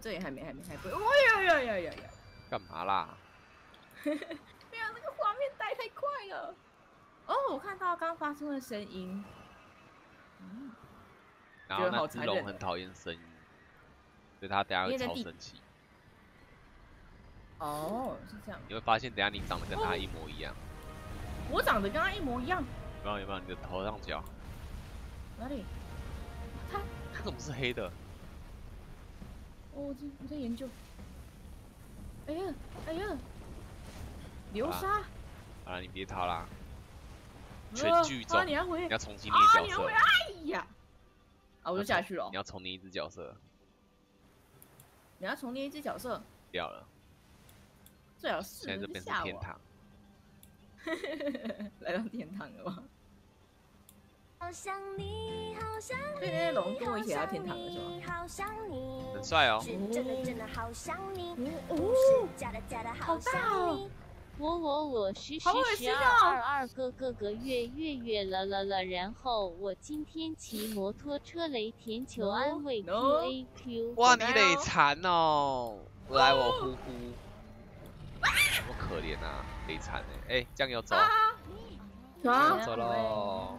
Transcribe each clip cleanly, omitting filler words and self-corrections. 这里还没。哎呀呀呀呀！干嘛啦？没有，那个画面带太快了。哦，我看到刚发出的声音。嗯。然后那只龙很讨厌声音，所以它等下会超生气。哦，是这样。你会发现，等下你长得跟它一模一样。我长得跟它一模一样。有没有？你的头上角。哪里？它怎么是黑的？ 哦，我在研究。哎呀，哎呀，流沙！啊，你别逃啦！全剧终，你要回，你要重新捏角色。哎呀！啊，我就下去了。你要重捏一只角色。你要重捏一只角色。掉了。最好是。现在这边是天堂。来到天堂了吗？好想你，好想你。对，那些龙跟我一起来到天堂了，是吗？ 很帅哦！好大哦！我是22月了，然后我今天骑摩托车雷田球安慰 QAQ。哇，你累残哦！来，我呼呼。我可怜啊，累残哎！哎，酱油走。走喽。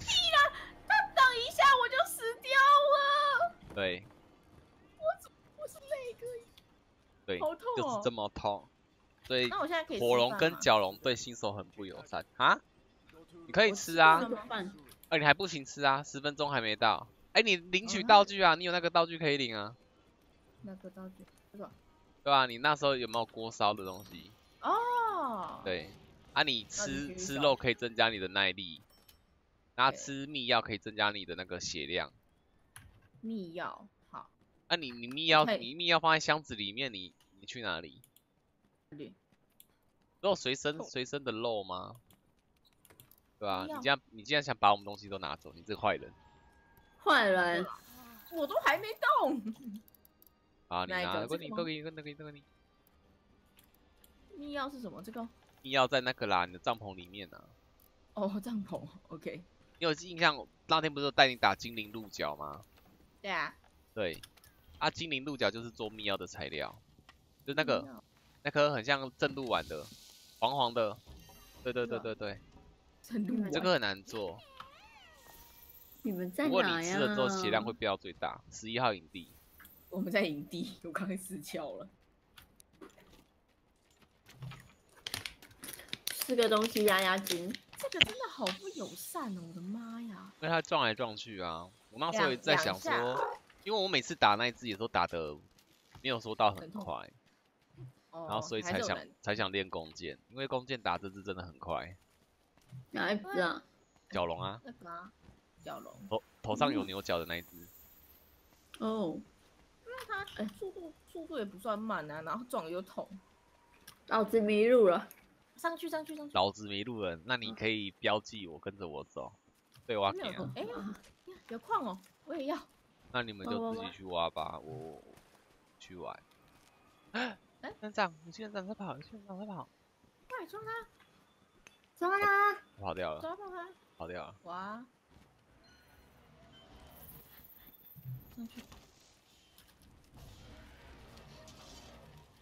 屁啦，他挡一下我就死掉了。对。我是那个。对。好痛哦。就是这么痛。 所以火龙跟角龙对新手很不友善啊！你可以吃啊，你还不行吃啊，10分钟还没到。哎，你领取道具啊，你有那个道具可以领啊。那个道具是吧？对啊，你那时候有没有锅烧的东西？哦。对啊，你吃肉可以增加你的耐力，然后吃蜜药可以增加你的那个血量。蜜药好。啊，你蜜药放在箱子里面，你去哪里？ 都有随身的肉吗？对吧、啊？你这样想把我们东西都拿走，你这坏人！坏人，我都还没动。啊，你拿，这个你。密钥是什么？这个？密钥在那个啦，你的帐篷里面啊。哦，帐篷 ，OK。你有印象那天不是带你打精灵鹿角吗？对啊。对，啊，精灵鹿角就是做密钥的材料，就那个。 那颗很像正露丸的，黄黄的，对。正露丸这个很难做。你们在哪呀？如果你吃了之后血量会飙到最大。11号营地。我们在营地，我刚才死翘了。吃个东西压压惊。这个真的好不友善哦！我的妈呀！因为它撞来撞去啊，我那时候也在想说，因为我每次打那一只也都打得没有说到很快。 然后所以才想练弓箭，因为弓箭打这只真的很快。哪一只啊？角龙啊。那个啊，角龙。头上有牛角的那一只。哦。因为它速度也不算慢啊，然后撞又痛。老子迷路了。上去。老子迷路了，那你可以标记我，跟着我走。对，挖矿。哎，有矿哦，我也要。那你们就自己去挖吧，我去玩。 院长，你去院长快跑！去院长快跑！快抓他！抓他！跑掉了！抓到他！跑掉了！哇！上去！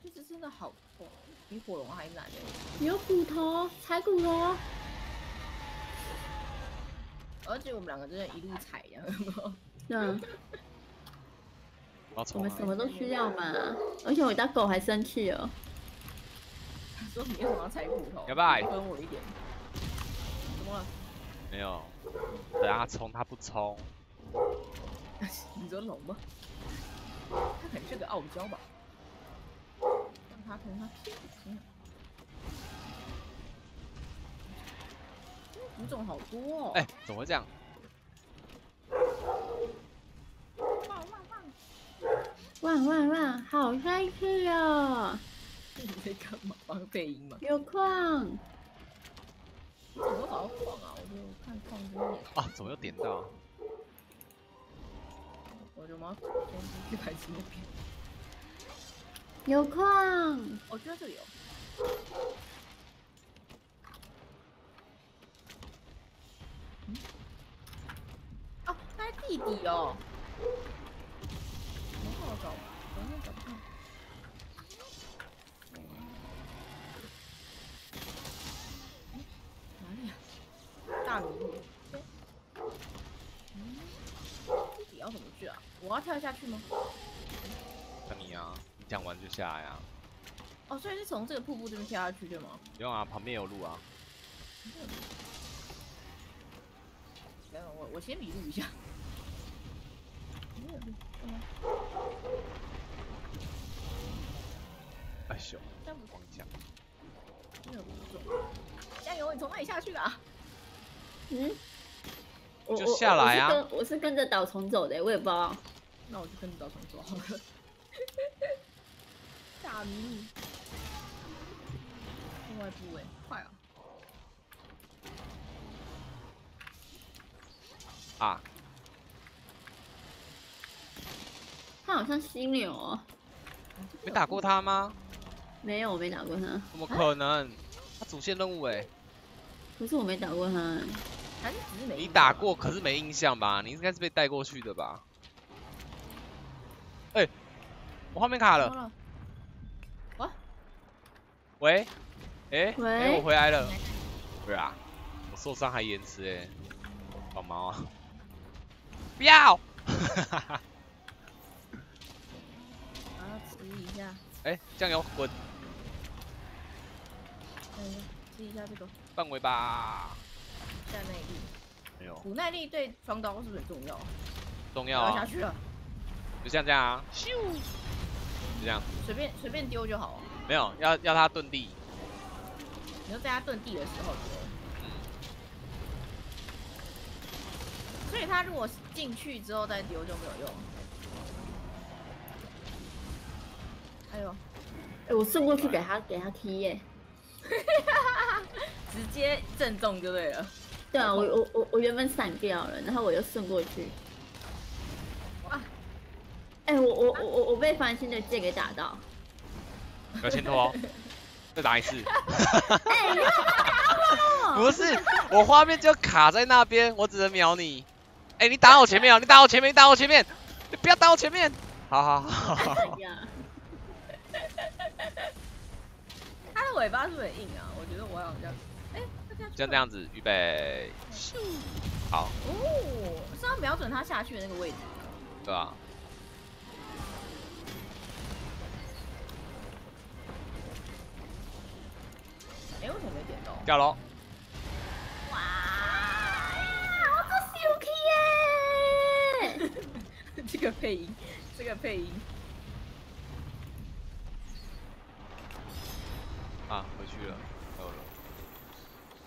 这只真的好痛，比火龙还难哎！有骨头，踩骨头！而且我们两个真的一路踩呀！嗯。我们什么都需要嘛，而且我家狗还生气了，他说你为什么要踩骨头？要不要分我一点？怎么了？没有，等他冲，他不冲。你说龙吗？他肯定是个傲娇吧？让他从他屁股。这种好多哦。哎，怎么会这样？ 哇哇哇，好帅气哦！你在干嘛？防背音吗？有矿。怎么好像矿啊？我就看矿之眼。啊，怎么又点到？我就马上去排除那边。有矿，我觉得这里有。 哦，他是弟弟哦。然后找，然后找看。哪里啊？大迷路。弟弟要怎么去啊？我要跳下去吗？看你啊，你讲完就下呀。哦，所以是从这个瀑布这边跳下去对吗？不用啊，旁边有路啊。 我先迷路一下。哎呦！这不光讲。真的无助。加油！你从哪里下去的、啊？嗯。我就下来啊！我是跟着导虫走的，我也不知道。那我就跟着导虫走好了。大迷路。另外一步哎，快啊！ 啊！他好像犀牛哦，没打过他吗？没有，我没打过他。怎么可能？他主线任务哎。可是我没打过他，还是只是没。你打过，可是没印象吧？你应该是被带过去的吧？哎，我画面卡了。啊？喂？哎？喂？我回来了。对啊，我受伤还延迟哎，好忙啊！ 不要！我要吃一下。哎，酱油滚！吃一下这个。范围吧。耐力。没有。耐力对双刀是不是很重要？重要啊。下去了。就像这样啊。咻！就这样。随便丢就好。没有，要他遁地。你就在他遁地的时候丢。 所以他如果进去之后再丢就没有用。哎呦，哎，我送过去给他踢耶，直接正中就对了。对啊，我原本闪掉了，然后我又送过去。哇！哎，我被繁星的箭给打到。不要先拖哦，再打一次。不是，我画面就卡在那边，我只能秒你。 哎、欸，你打我前面啊！你打我前面，你打我前面，你不要打我前面！好好好。它的尾巴是不是很硬啊？我觉得我好像……哎、欸，像这样子，预备，好。哦，是要瞄准它下去的那个位置。对啊。哎、欸，为什么没点到？掉喽。 这个配音，这个配音。啊，回去了，好了，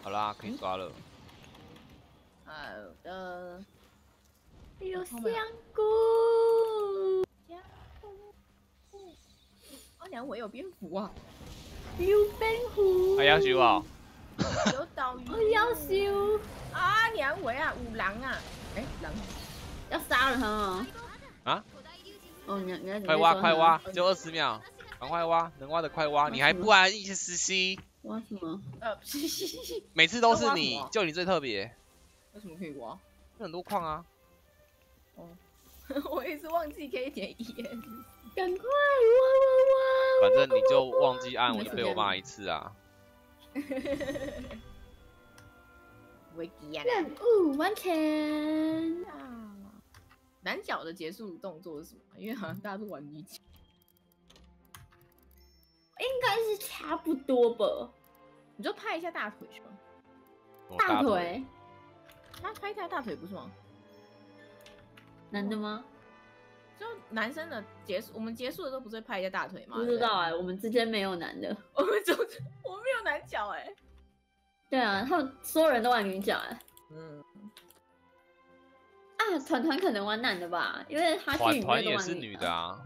好啦，可以抓了。好的。有香菇。香菇。我娘，我有蝙蝠啊。有蝙蝠。我要修啊。有岛屿。我要修。啊娘，我啊有狼啊，哎狼。 要杀了他哦！啊！哦，你快挖快挖，只有20秒，赶快挖，能挖的快挖，你还不安逸是实习？挖什么？每次都是你，就你最特别。为什么可以挖？有很多矿啊。哦，我一直忘记可以点 ES， 赶快挖反正你就忘记按，我就被我骂一次啊。任务完成。 男角的结束动作是什么？因为好像大家都玩一起，应该是差不多吧。你就拍一下大腿是吗？大腿，他拍一下大腿不是吗？男的吗？就男生的结束，我们结束的时候不是拍一下大腿吗？不知道哎、欸，我们之间没有男的，我们没有男角哎、欸。对啊，他们所有人都玩女角哎、欸。嗯。 啊，团团可能玩男的吧，因为他去里面都玩女的。团团也是女的啊。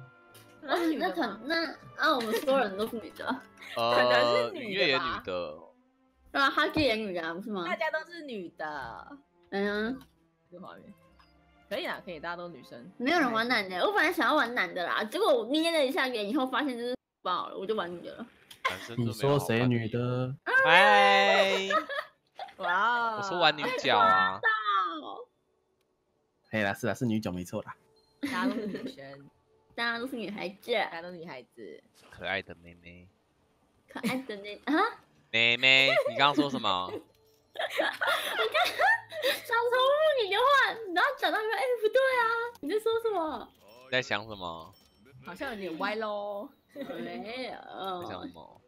那按我们所有人都是女的，可能是女的吧，月也女的，对啊，哈基也女的、啊、不是吗？大家都是女的，嗯、啊，有画面，可以啊，可以，大家都女生，没有人玩男的，我本来想要玩男的啦，结果我捏了一下眼以后发现就是爆了，我就玩女的了。你说谁女的？哎，哇，我说玩女角啊，可以啦，是啦，是女角没错啦，大家都是女生。大家都是女孩子，大家都是女孩子，可爱的妹妹，可爱的妹啊，妹妹，你刚刚说什么？我刚刚想重复你的话，然后讲到说，哎、欸，不对啊，你在说什么？你在想什么？好像有点歪喽。没有。在想什么？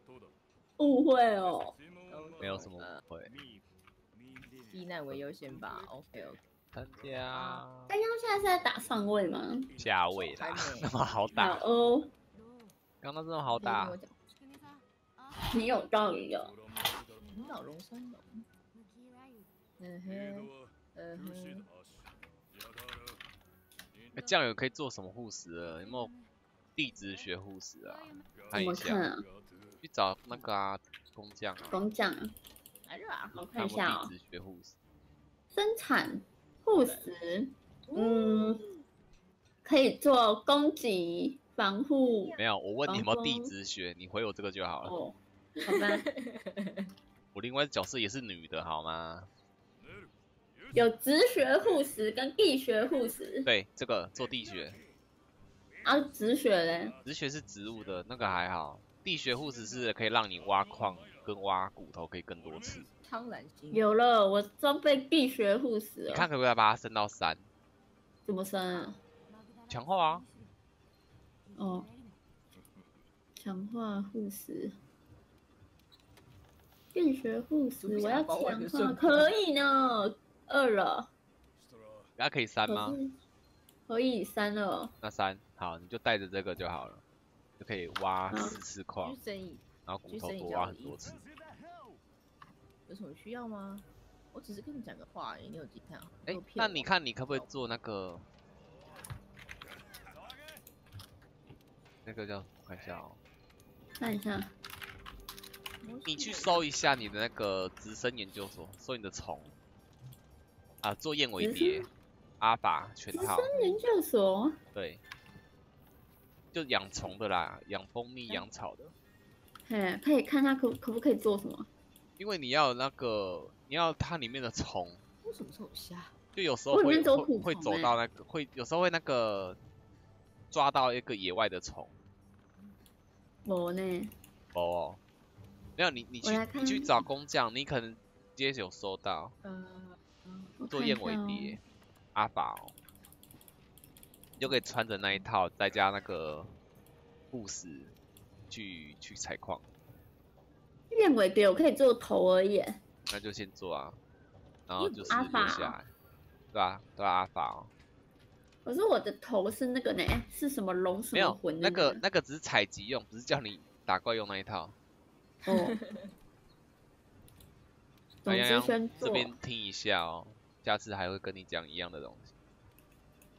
误会哦。没有什么误会。以难为优先吧 ，OK OK。参加，参加现在是在打上位吗？下位啦，那么好打。好哦，刚刚真的好打。你有道理哦。脑龙生龙。嗯哼，嗯哼。那酱油可以做什么护食了？有没有地质学护食啊？看一下啊。去找那个啊，工匠啊。工匠。来热啊！我看一下哦。地质学护食。生产。 护食，嗯，可以做攻击、防护。没有，我问你有没有地质学，你回我这个就好了。哦，好吧。我另外角色也是女的，好吗？有植学护食跟地学护食。对，这个做地学。啊，植学嘞？植学是植物的，那个还好。地学护食是可以让你挖矿跟挖骨头可以更多次。 有了，我装备地学护食了。你看可不可以把它升到3？怎么升啊？强化啊。哦。强化护食。地学护食，我要强化，可以呢。2了。那可以3吗？可以3了。那3好，你就带着这个就好了，就可以挖10次矿，然后骨头多挖很多次。 有什么需要吗？我只是跟你讲个话而已，你有几看？哎、欸，那你看你可不可以做那个？那个叫看一下哦、喔，看一下。你去搜一下你的那个直升研究所，搜你的虫啊，做燕尾蝶、阿法全套。直升研究所。对，就养虫的啦，养蜂蜜、养草的。嘿，可以看一下可不可以做什么。 因为你要那个，你要它里面的虫。为什么是我虾？就有时候会走到那个，会有时候会那个抓到一个野外的虫。没呢。哦，没有你去找工匠，你可能直接有收到。做燕尾蝶，阿宝，你就可以穿着那一套，再加那个护食，去采矿。 燕尾蝶我可以做头而已，那就先做啊，然后就是留下来，对吧？对阿法哦。可是我的头是那个呢，是什么龙什么魂？没有，那个只是采集用，不是叫你打怪用那一套。哦。总之先做。这边听一下哦，下次还会跟你讲一样的东西。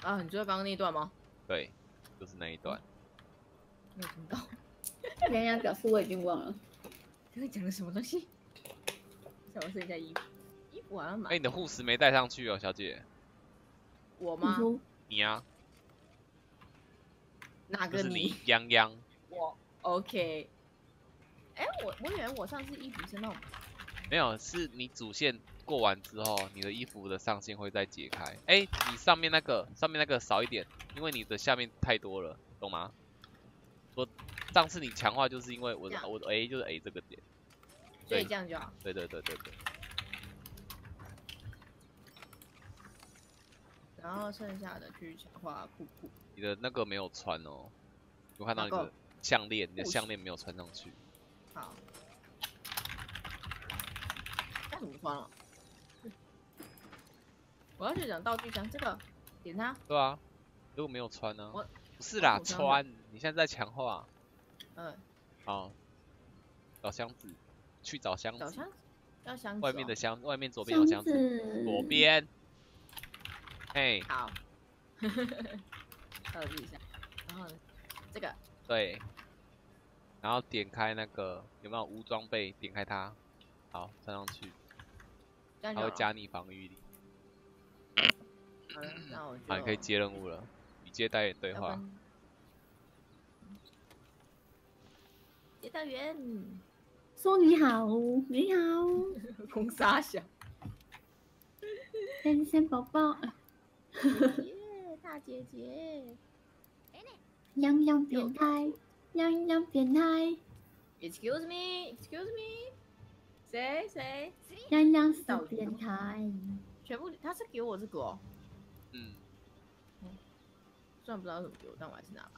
啊，你知道刚刚那一段吗？对，就是那一段。没有听到。洋洋表示我已经忘了。 刚才讲了什么东西？让我试一下衣服，衣服好像买。哎、欸，你的护食没带上去哦，小姐。我吗？你啊。哪个你？泱泱。我 OK。哎、欸，我以为我上次衣服是那种。没有，是你主线过完之后，你的衣服的上限会再解开。哎、欸，你上面那个少一点，因为你的下面太多了，懂吗？说。 上次你强化就是因为我的 A 就是 A 这个点，所以这样就好。对对对对对。然后剩下的去强化裤裤。你的那个没有穿哦，我看到你的项链，你的项链没有穿上去。好。那怎么穿了？我要去讲道具箱，这个点它。对啊，如果没有穿呢？不是啦，穿！你现在在强化。 嗯，好，找箱子，去找箱子，找箱子，要箱子、哦，外面的箱，外面左边有箱子，左边，哎，好，还有一下，然后呢，这个。对。然后点开那个有没有无装备？点开它。好，站上去。它会加你防御力。好了，那我就。好，你可以接任务了。与接待员对话。接待员。 说你好，你好，公沙小，单身宝宝，大姐姐，洋洋变态，洋洋变态 ，Excuse me， Excuse me， 谁？洋洋是变态，全部他是给我这个哦，虽然不知道怎么给我，但我还是拿吧。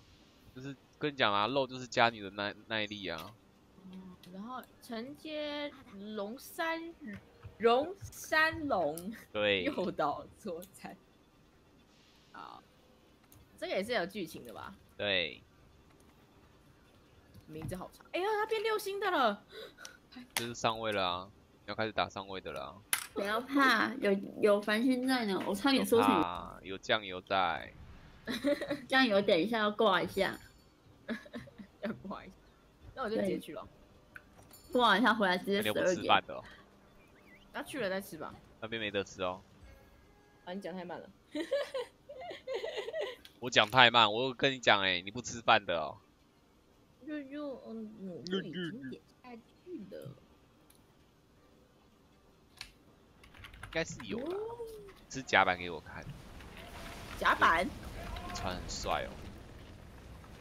就是跟你讲啊，肉就是加你的耐力啊。 然后承接龙山龙，对，诱导作战。好，这个也是有剧情的吧？对，名字好长。哎呀，它变6星的了，这是上位了啊，要开始打上位的了、啊。不要怕，有繁星在呢，我差点说成有酱油在，酱油等一下要挂一下，要挂一下。 那我就直接去了，逛一下回来直接12点。吃饭的、哦，那、啊、去了再吃吧。那边没得吃哦。啊，你讲太慢了。我讲太慢，我跟你讲哎、欸，你不吃饭的哦。我已经点下去了。应该是有啦。吃甲板给我看。甲板。你穿很帅哦。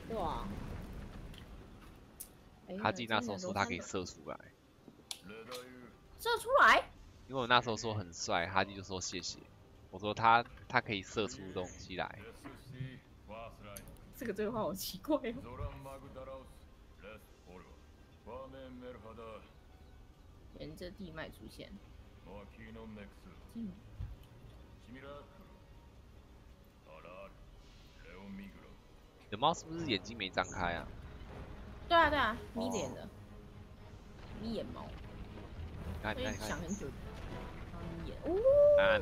对啊。 卡基那时候说他可以射出来，射出来，因为我那时候说很帅，哈基就说谢谢。我说他可以射出东西来，这个对话好奇怪哦。沿着地脉出现，The Mouse是不是眼睛没张开啊？ 对啊，眯着眼的，眯眼猫，所以想很久，眯眼，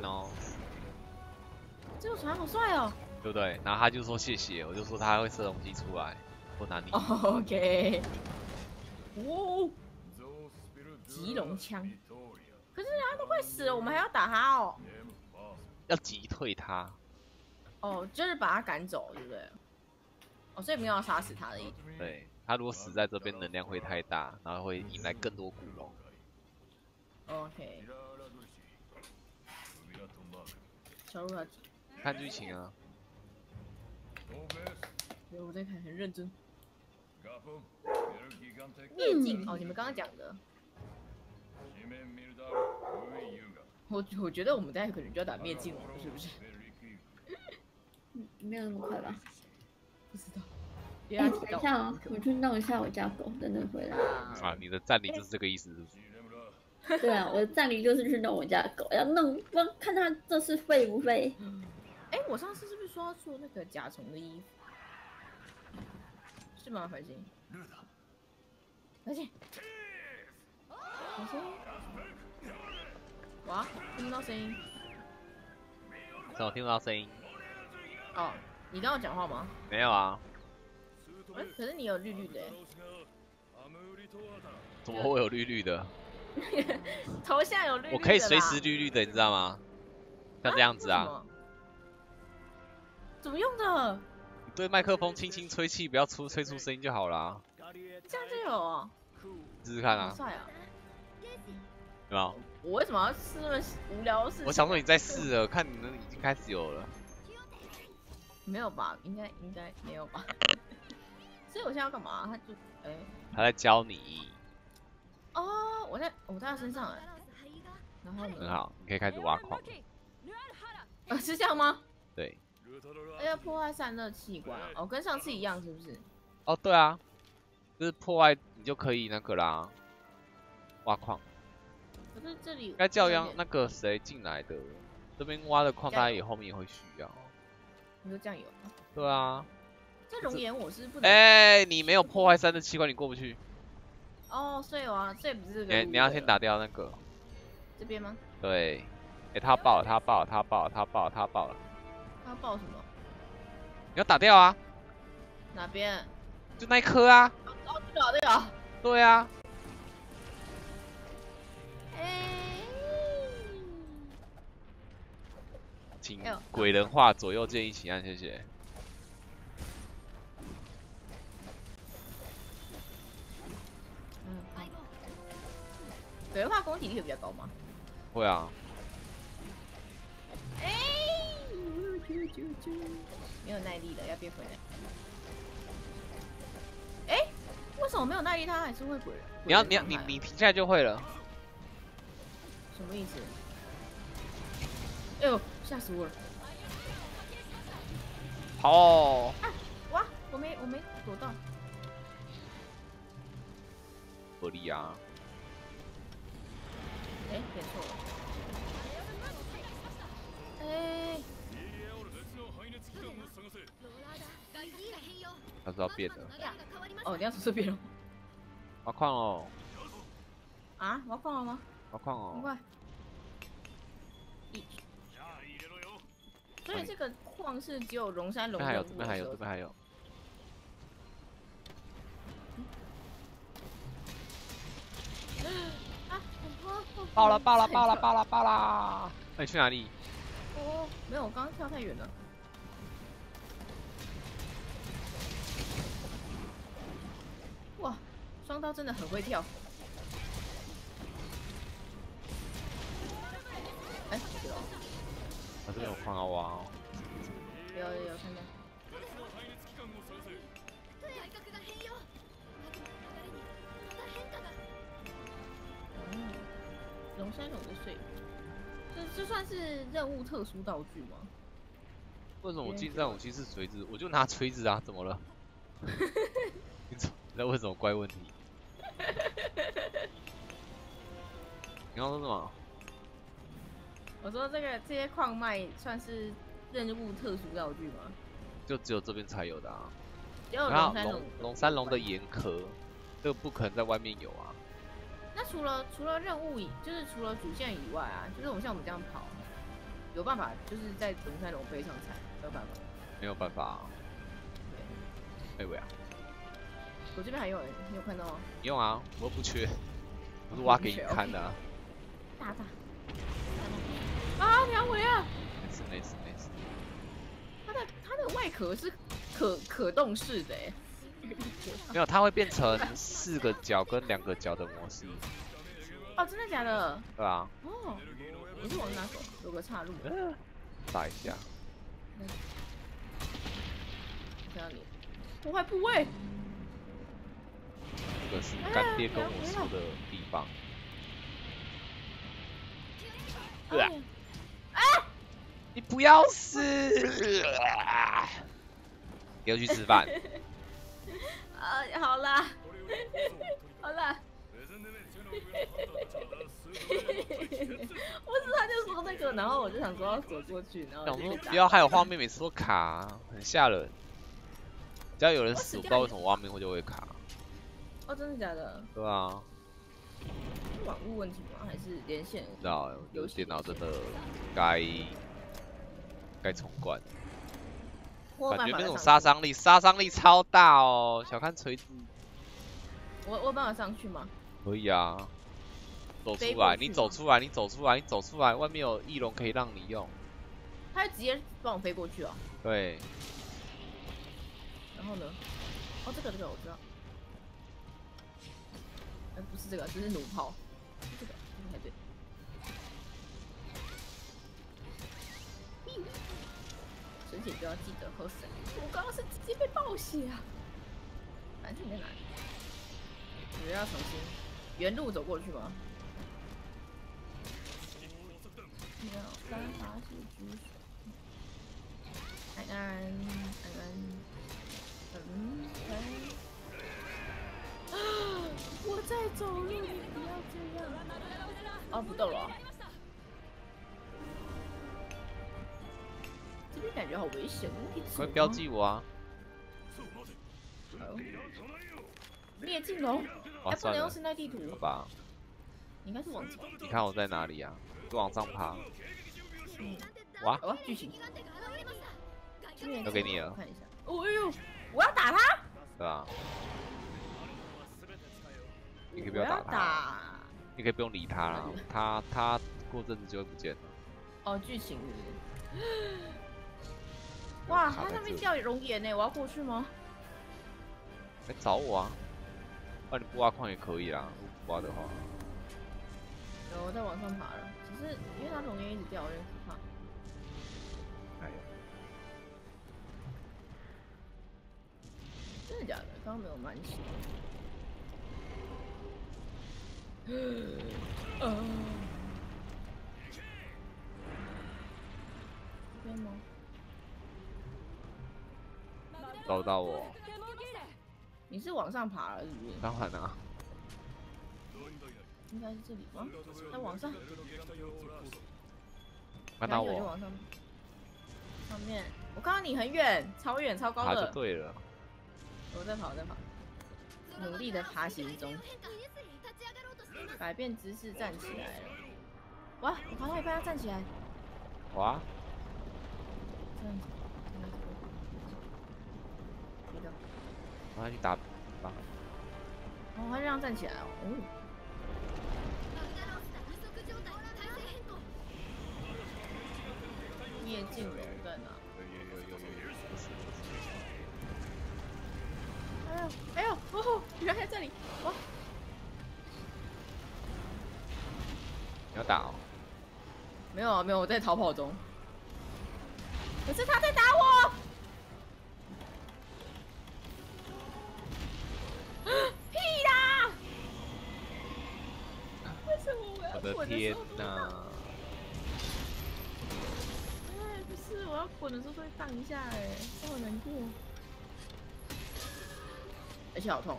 哦，这个船好帅哦，对不对？然后他就说谢谢，我就说他会射东西出来，我拿你 ，OK， 哦，吉隆枪，可是他都快死了，我们还要打他哦，要击退他，哦，就是把他赶走，对不对？哦，所以没有要杀死他的意思，对。 他如果死在这边，能量会太大，然后会引来更多古龙。OK。小鹿啊，看剧情啊。对，我在看，很认真。夜景哦，你们刚刚讲的。我觉得我们待会可能就要打灭境了，是不是？没有那么快吧？不知道。 哎，等一下哦，我去弄一下我家狗，等等回来。啊，你的占领就是这个意思是不是？对啊，我的占领就是去弄我家狗，要弄，光看它这次废不废。哎，我上次是不是说要做那个甲虫的衣服？是吗，繁星？繁星，繁星，哇，听不到声音。怎么听不到声音？哦，你刚刚讲话吗？没有啊。 哎，可是你有绿绿的哎，怎么会有绿绿的？头像有绿绿的。我可以随时绿绿的，你知道吗？像这样子啊。怎么用的？你对麦克风轻轻吹气，不要吹出声音就好啦。这样就有哦。试试看啊。帅啊！对吧？我为什么要试那么无聊的事情？我想说你在试了，看你们已经开始有了。没有吧？应该没有吧？ 所以我现在要干嘛、啊？他就哎，欸、他在教你。哦，我在他身上哎、欸，然后很好，你可以开始挖矿。是这样吗？对。要破坏散热器官哦，跟上次一样是不是？哦，对啊，就是破坏你就可以那个啦，挖矿。可是这里应该叫那个谁进来的，这边挖的矿大家也后面也会需要。你说酱油？对啊。 这熔岩我是不能。哎、欸，你没有破坏3的器官，你过不去。哦，所以啊，这不是。你要先打掉那个。这边吗？对。哎、欸，他爆了，他爆了，他爆了，他爆了，他爆了。他爆什么？你要打掉啊。哪边？就那一颗啊。哦，这个，这个。对啊。请鬼人画左右键一起按，谢谢。 鬼人化攻击力会比较高吗？会啊。哎、没有耐力了，要变回来。哎、为什么没有耐力他还是会鬼人？你停下来就会了。什么意思？哎呦，吓死我了！好、哦啊。哇，我没躲到。合理啊。 哎，点错了。哎，他是要变的。哦，你要是变了。挖矿哦。啊？挖矿了吗？挖矿哦。很快。所以这个矿是只有龙山龙的。这边还有。 爆了！那你去哪里？哦，没有，我刚刚跳太远了。哇，双刀真的很会跳。哎，有。啊，这边有矿啊！哇哦。有，看见。 龙山龙的水，这算是任务特殊道具吗？为什么我记得武器是锤子？我就拿锤子啊，怎么了？你在问什么怪问题？你刚说什么？我说这些矿脉算是任务特殊道具吗？就只有这边才有的啊。然后龙山龙的岩壳，这个不可能在外面有啊。 那除了任务就是除了主线以外啊，就是像我们这样跑，有办法就是在龙山龙背上踩，有办法？没有办法、啊。对。哎喂啊！我这边还有，你有看到吗？用啊，我又不缺，我是挖给你看的、啊。大。啊！鸟尾啊！没事。它的外壳是可动式的哎、欸。 没有，它会变成4个角跟2个角的模式。哦，真的假的？对啊。哦，我是往哪走？有个岔路。打一下。看到你。破坏部位。这个是干爹跟我说的地方。对啊。啊！你不要死！不要去吃饭。好啦，好啦，不是他就说那个，然后我就想说要走过去，然后想说不要还有画面每次都卡、啊，很吓人。只要有人死，我不知道为什么画面就会卡。哦，真的假的？对啊。是网络问题吗？还是连线？不知道，有电脑真的该重灌。 感觉那种杀伤力超大哦，小看锤子。我有办法上去吗？可以啊，走出来，外面有翼龙可以让你用。他就直接帮我飞过去哦。对。然后呢？哦，这个我知道。哎、不是这个，这是弩炮。这个才对。而且不要记得喝水。我刚刚是直接被暴血啊！反正你在哪里？你要重新原路走过去吗？没有办法去煮水。安安，我在走路，你不要这样。哦，不动了。 这边感觉好危险，快标记我啊！灭尽龙，哎，不能用现代地图吧？你应该是往前。你看我在哪里啊？就往上爬。嗯。哇！哇！剧情。都给你了。看一下。哦哎呦！我要打他。个啊。你可以不要打他，你可以不用理他了，他过阵子就会不见了。哦，剧情是不是？哇，他那边掉熔岩呢，我要过去吗？来找我啊！那你不挖矿也可以啦，不挖的话。有，我在往上爬了，只是因为它熔岩一直掉，有点可怕。哎呀！真的假的？刚刚没有满血。 这边吗？找到我！你是往上爬了是不是？当然啦。应该是这里吗？在往上。看到我。上面，我看到你很远，超远，超高的。对了。我在跑，我在跑，努力的爬行中。 改变姿势站起来了，哇！我爬到一半要站起来，哇！这样子，别动，我要去打吧。哦，他就让站起来哦。哦夜镜人在哪？哎呦，哎呦，哦，原来在这里，哇！ 你要打哦？没有啊，没有，我在逃跑中。可是他在打我！屁啦！为什么我要滚的时候都会荡？哎，不是，我要滚的时候都会荡一下，哎，我好难过，而且好痛，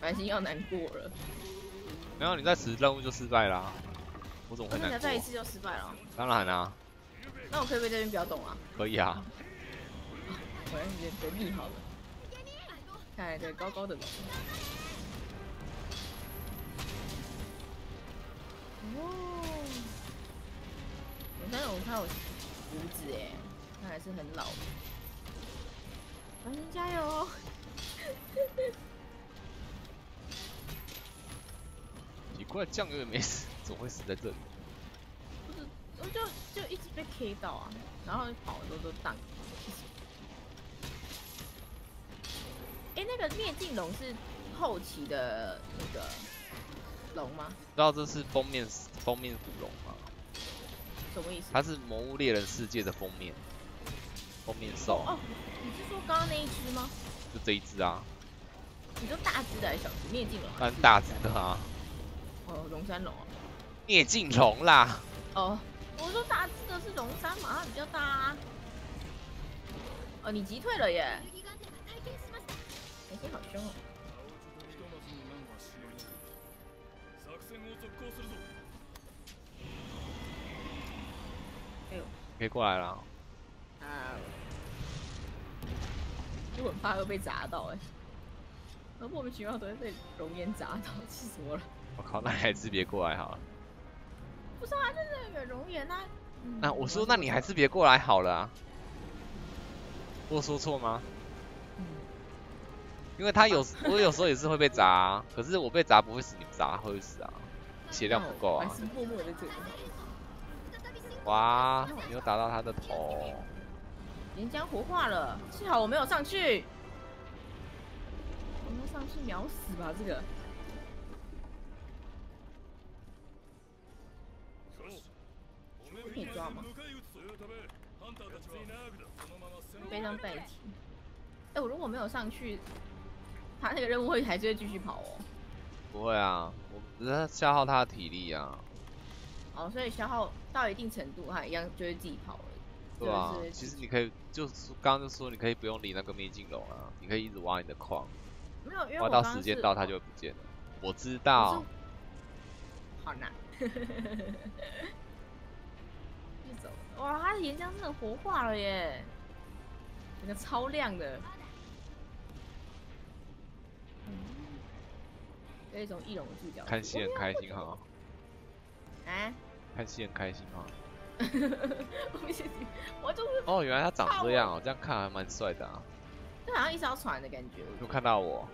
烦心要难过了。 然后你在此任务就失败啦、啊，我怎么会难过？再一次就失败了、啊。当然啦、啊。那我可不可以这边不要动啊？可以啊。果然是得命好了。看来这高高的。哦。我看我胡子哎，他还是很老的。凡人加油、哦！奇怪，酱油也没死，怎么会死在这里？不是，我就一直被 K 到啊，然后跑的都荡。哎、欸，那个灭尽龙是后期的那个龙吗？知道这是封面古龙吗？什么意思？它是《魔物猎人世界》的封面兽。哦，你是说刚刚那一只吗？就这一只啊。你说大只的还是小只？灭尽龙？嗯，大只的啊。 哦，龙山龙啊，灭尽龙啦！哦，我说大只的是龙山嘛，它比较大啊。哦，你击退了耶！哎、欸，好凶哦！哎呦，可以过来了。啊！因为我很怕会被砸到哎、欸，然后莫名其妙都会被熔岩砸到，气死我了！ 我靠，那你还是别过来好了。不是啊，就是有熔岩啊。那我说，那你还是别过来好了啊。我说错吗？嗯。因为他有，我有时候也是会被砸、啊，可是我被砸不会死，你砸会死啊。血量不够啊。还是默默的这个。哇，没有打到他的头。岩浆活化了，幸好我没有上去。我们上去秒死吧，这个。 可以抓吗？非常代替。哎、欸，我如果没有上去，他那个任务会还是会继续跑哦。不会啊，我只是消耗他的体力啊。哦，所以消耗到一定程度，他一样就会自己跑了。对啊，就是、其实你可以，就是刚刚就说你可以不用理那个灭尽龙啊，你可以一直挖你的矿，没有，因为我刚刚是挖到时间到它就会不见了。我知道。好难。哇，它的岩浆真的活化了耶，整个超亮的，有一种翼龙的视角。看戏很开心哈。啊？看戏很开心哈。我就是。哦，原来它长这样哦，这样看还蛮帅的啊。这好像一艘船的感觉。有看到我？